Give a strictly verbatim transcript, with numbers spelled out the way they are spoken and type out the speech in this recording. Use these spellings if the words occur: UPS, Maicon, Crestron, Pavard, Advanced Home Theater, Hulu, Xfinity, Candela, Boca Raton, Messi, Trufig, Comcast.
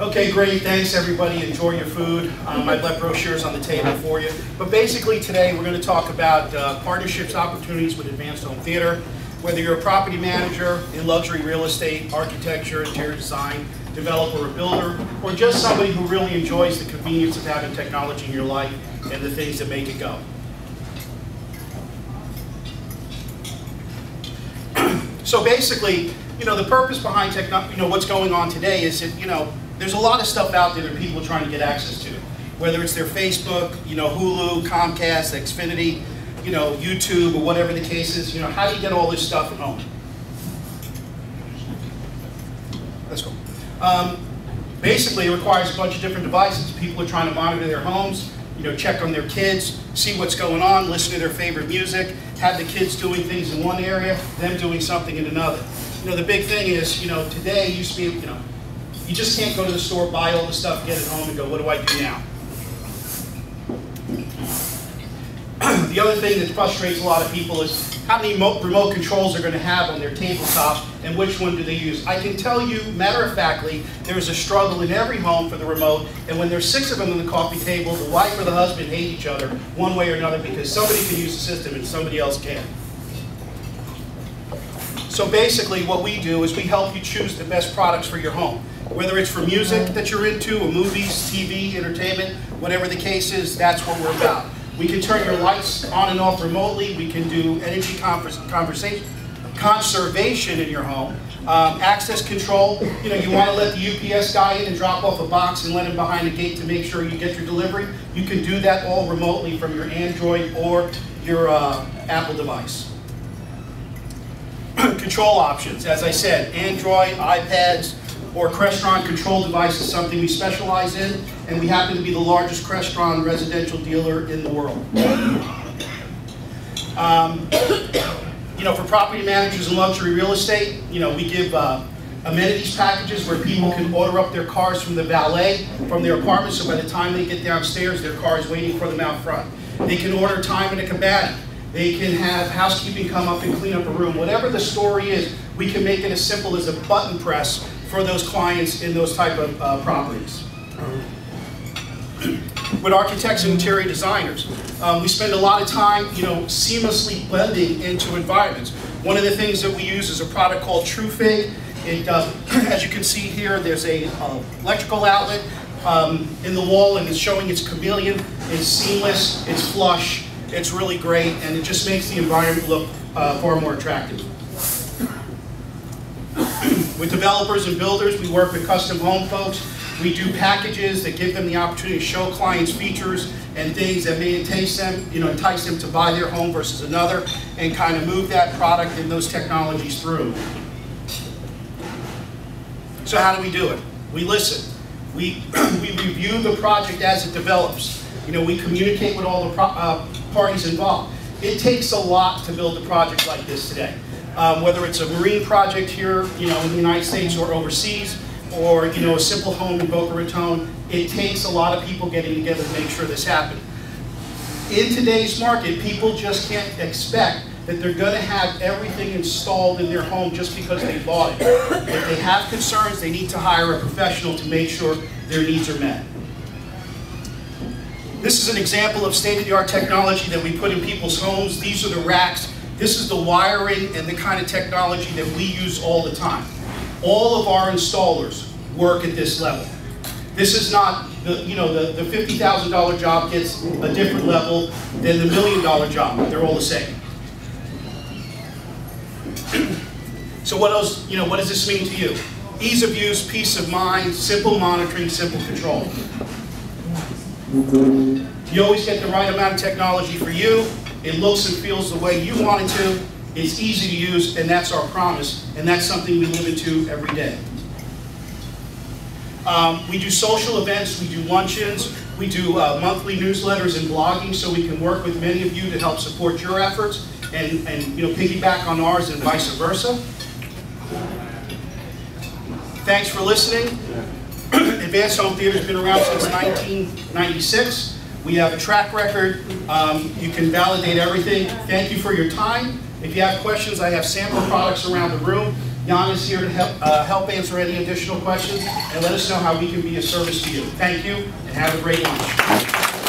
Okay, great. Thanks, everybody. Enjoy your food. Um, I've left brochures on the table for you. But basically today we're going to talk about uh, partnerships opportunities with Advanced Home Theater. Whether you're a property manager in luxury real estate, architecture, interior design, developer, or builder, or just somebody who really enjoys the convenience of having technology in your life and the things that make it go. So basically, you know, the purpose behind technology, you know, what's going on today is that, you know, there's a lot of stuff out there that people are trying to get access to, whether it's their Facebook, you know, Hulu, Comcast, Xfinity, you know, YouTube, or whatever the case is. You know, how do you get all this stuff at home? Let's go. Um, basically, it requires a bunch of different devices. People are trying to monitor their homes, you know, check on their kids, see what's going on, listen to their favorite music, have the kids doing things in one area, them doing something in another. You know, the big thing is, you know, today you used to be, you know, you just can't go to the store, buy all the stuff, get it home, and go, what do I do now? The other thing that frustrates a lot of people is how many remote controls they're going to have on their tabletop and which one do they use. I can tell you, matter of factly, there's a struggle in every home for the remote, and when there's six of them on the coffee table, the wife or the husband hate each other one way or another because somebody can use the system and somebody else can't. So basically what we do is we help you choose the best products for your home. Whether it's for music that you're into, or movies, T V, entertainment, whatever the case is, that's what we're about. We can turn your lights on and off remotely. We can do energy conversation, conservation in your home. Um, access control, you know, you want to let the U P S guy in and drop off a box and let him behind the gate to make sure you get your delivery. You can do that all remotely from your Android or your uh, Apple device. Control options, as I said, Android, iPads, or Crestron control device is something we specialize in, and we happen to be the largest Crestron residential dealer in the world. Um, you know, for property managers and luxury real estate, you know, we give uh, amenities packages where people can order up their cars from the valet, from their apartment, so by the time they get downstairs, their car is waiting for them out front. They can order time in a cabana. They can have housekeeping come up and clean up a room. Whatever the story is, we can make it as simple as a button press for those clients in those type of uh, properties. With architects and interior designers, um, we spend a lot of time, you know, seamlessly blending into environments. One of the things that we use is a product called Trufig. It, uh, as you can see here, there's a uh, electrical outlet um, in the wall, and it's showing it's chameleon. It's seamless. It's flush. It's really great, and it just makes the environment look uh, far more attractive. With developers and builders, we work with custom home folks. We do packages that give them the opportunity to show clients features and things that may entice them, you know, entice them to buy their home versus another, and kind of move that product and those technologies through. So how do we do it? We listen. We, we review the project as it develops. You know, we communicate with all the pro uh, parties involved. It takes a lot to build a project like this today. Um, whether it's a marine project here, you know, in the United States or overseas, or, you know, a simple home in Boca Raton, it takes a lot of people getting together to make sure this happens. In today's market, people just can't expect that they're going to have everything installed in their home just because they bought it. If they have concerns, they need to hire a professional to make sure their needs are met. This is an example of state-of-the-art technology that we put in people's homes. These are the racks. This is the wiring and the kind of technology that we use all the time. All of our installers work at this level. This is not, the, you know, the, the fifty thousand dollar job gets a different level than the million dollar job. They're all the same. So what else, you know, what does this mean to you? Ease of use, peace of mind, simple monitoring, simple control. You always get the right amount of technology for you. It looks and feels the way you want it to. It's easy to use, and that's our promise. And that's something we live into every day. Um, we do social events. We do luncheons. We do uh, monthly newsletters and blogging, so we can work with many of you to help support your efforts and, and you know, piggyback on ours and vice versa. Thanks for listening. Advanced Home Theater has been around since nineteen ninety-six. We have a track record. Um, you can validate everything. Thank you for your time. If you have questions, I have sample products around the room. Jan is here to help, uh, help answer any additional questions, and let us know how we can be of service to you. Thank you, and have a great lunch.